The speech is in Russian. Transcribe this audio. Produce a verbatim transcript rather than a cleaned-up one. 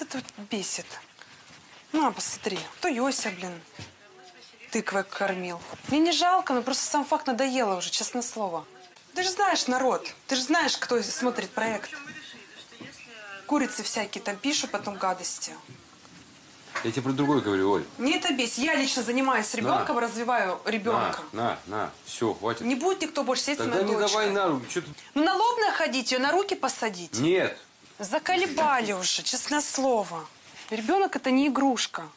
это тут бесит? На, посмотри, то Йося, блин, тыквой кормил. Мне не жалко, но просто сам факт надоело уже, честное слово. Ты же знаешь народ, ты же знаешь, кто смотрит проект. Курицы всякие там пишут, потом гадости. Я тебе про другое говорю, Оль. Мне это бесит. Я лично занимаюсь ребенком, на. развиваю ребенка. На, на, на, все, хватит. Не будет никто больше сидеть Тогда на дочке. Тогда не давай на руки. Ну, на лоб находить ее, на руки посадить? Нет. Заколебали уже, честное слово. Ребенок – это не игрушка.